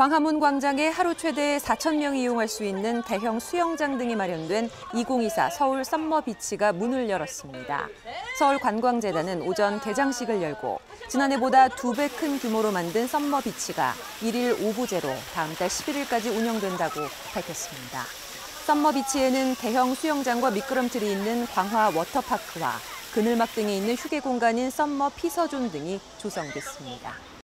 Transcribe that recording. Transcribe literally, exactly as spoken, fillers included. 광화문 광장에 하루 최대 사천 명이 이용할 수 있는 대형 수영장 등이 마련된 이공이사 서울 썸머 비치가 문을 열었습니다. 서울관광재단은 오전 개장식을 열고 지난해보다 두 배 큰 규모로 만든 썸머 비치가 일일 오부제로 다음 달 십일일까지 운영된다고 밝혔습니다. 썸머 비치에는 대형 수영장과 미끄럼틀이 있는 광화 워터파크와 그늘막 등이 있는 휴게 공간인 썸머 피서존 등이 조성됐습니다.